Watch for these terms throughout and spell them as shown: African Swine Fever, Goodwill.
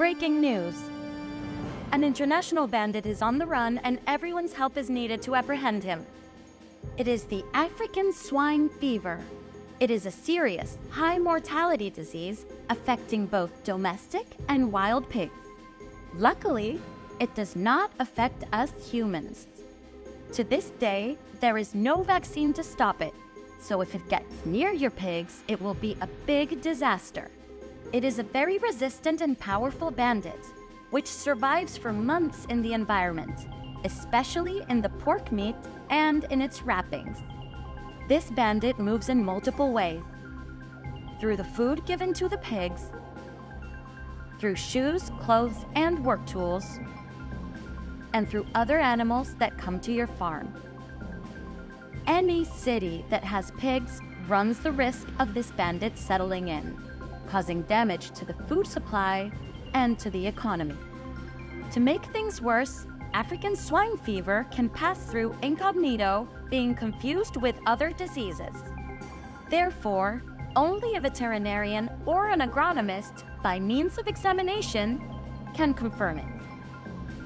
Breaking news. An international bandit is on the run and everyone's help is needed to apprehend him. It is the African swine fever. It is a serious, high mortality disease affecting both domestic and wild pigs. Luckily, it does not affect us humans. To this day, there is no vaccine to stop it. So if it gets near your pigs, it will be a big disaster. It is a very resistant and powerful bandit, which survives for months in the environment, especially in the pork meat and in its wrappings. This bandit moves in multiple ways: through the food given to the pigs, through shoes, clothes, and work tools, and through other animals that come to your farm. Any city that has pigs runs the risk of this bandit settling in, causing damage to the food supply and to the economy. To make things worse, African swine fever can pass through incognito, being confused with other diseases. Therefore, only a veterinarian or an agronomist, by means of examination, can confirm it.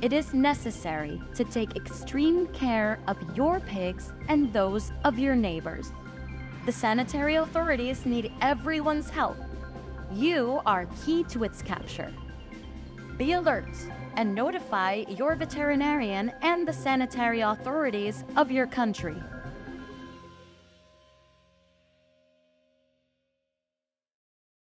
It is necessary to take extreme care of your pigs and those of your neighbors. The sanitary authorities need everyone's help. You are key to its capture. Be alert and notify your veterinarian and the sanitary authorities of your country.